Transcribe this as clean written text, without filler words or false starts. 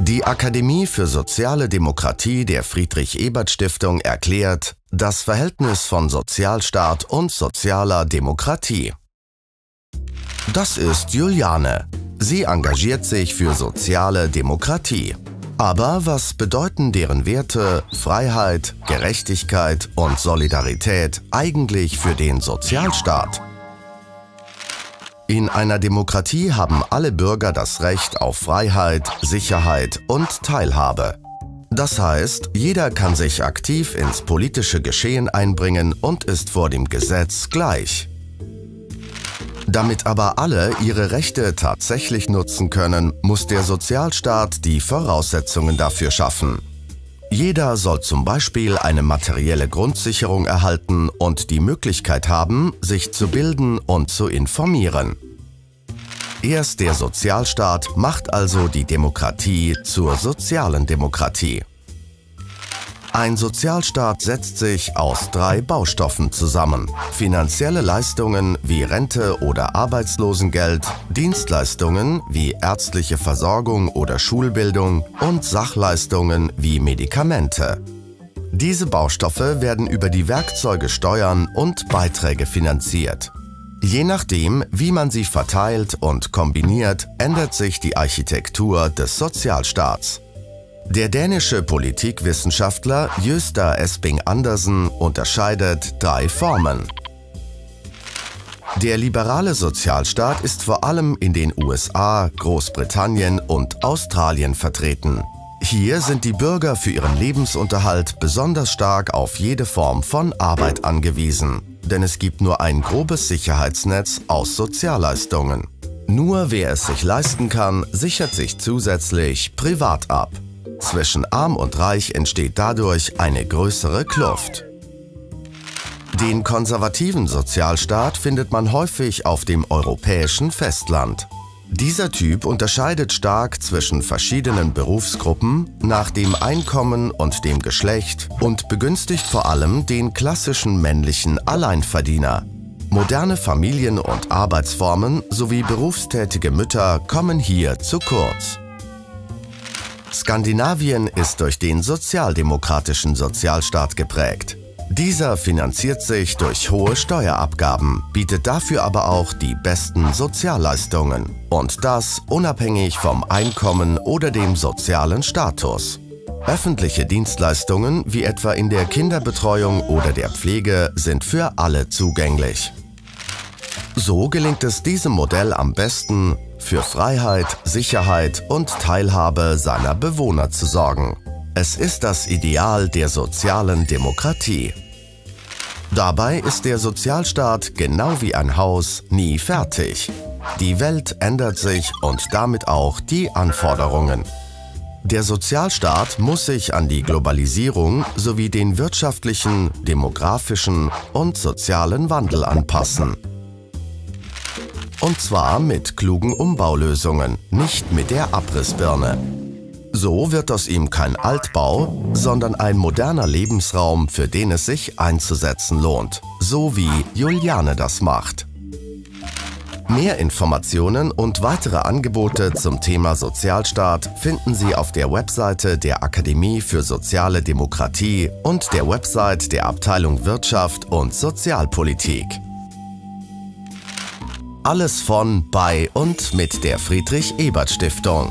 Die Akademie für Soziale Demokratie der Friedrich-Ebert-Stiftung erklärt das Verhältnis von Sozialstaat und sozialer Demokratie. Das ist Juliane. Sie engagiert sich für soziale Demokratie. Aber was bedeuten deren Werte, Freiheit, Gerechtigkeit und Solidarität eigentlich für den Sozialstaat? In einer Demokratie haben alle Bürger das Recht auf Freiheit, Sicherheit und Teilhabe. Das heißt, jeder kann sich aktiv ins politische Geschehen einbringen und ist vor dem Gesetz gleich. Damit aber alle ihre Rechte tatsächlich nutzen können, muss der Sozialstaat die Voraussetzungen dafür schaffen. Jeder soll zum Beispiel eine materielle Grundsicherung erhalten und die Möglichkeit haben, sich zu bilden und zu informieren. Erst der Sozialstaat macht also die Demokratie zur sozialen Demokratie. Ein Sozialstaat setzt sich aus 3 Baustoffen zusammen: finanzielle Leistungen wie Rente oder Arbeitslosengeld, Dienstleistungen wie ärztliche Versorgung oder Schulbildung und Sachleistungen wie Medikamente. Diese Baustoffe werden über die Werkzeuge Steuern und Beiträge finanziert. Je nachdem, wie man sie verteilt und kombiniert, ändert sich die Architektur des Sozialstaats. Der dänische Politikwissenschaftler Gøsta Esping-Andersen unterscheidet 3 Formen. Der liberale Sozialstaat ist vor allem in den USA, Großbritannien und Australien vertreten. Hier sind die Bürger für ihren Lebensunterhalt besonders stark auf jede Form von Arbeit angewiesen, denn es gibt nur ein grobes Sicherheitsnetz aus Sozialleistungen. Nur wer es sich leisten kann, sichert sich zusätzlich privat ab. Zwischen Arm und Reich entsteht dadurch eine größere Kluft. Den konservativen Sozialstaat findet man häufig auf dem europäischen Festland. Dieser Typ unterscheidet stark zwischen verschiedenen Berufsgruppen, nach dem Einkommen und dem Geschlecht und begünstigt vor allem den klassischen männlichen Alleinverdiener. Moderne Familien- und Arbeitsformen sowie berufstätige Mütter kommen hier zu kurz. Skandinavien ist durch den sozialdemokratischen Sozialstaat geprägt. Dieser finanziert sich durch hohe Steuerabgaben, bietet dafür aber auch die besten Sozialleistungen. Und das unabhängig vom Einkommen oder dem sozialen Status. Öffentliche Dienstleistungen, wie etwa in der Kinderbetreuung oder der Pflege, sind für alle zugänglich. So gelingt es diesem Modell am besten, für Freiheit, Sicherheit und Teilhabe seiner Bewohner zu sorgen. Es ist das Ideal der sozialen Demokratie. Dabei ist der Sozialstaat genau wie ein Haus nie fertig. Die Welt ändert sich und damit auch die Anforderungen. Der Sozialstaat muss sich an die Globalisierung sowie den wirtschaftlichen, demografischen und sozialen Wandel anpassen. Und zwar mit klugen Umbaulösungen, nicht mit der Abrissbirne. So wird aus ihm kein Altbau, sondern ein moderner Lebensraum, für den es sich einzusetzen lohnt. So wie Juliane das macht. Mehr Informationen und weitere Angebote zum Thema Sozialstaat finden Sie auf der Webseite der Akademie für Soziale Demokratie und der Website der Abteilung Wirtschaft und Sozialpolitik. Alles von, bei und mit der Friedrich-Ebert-Stiftung.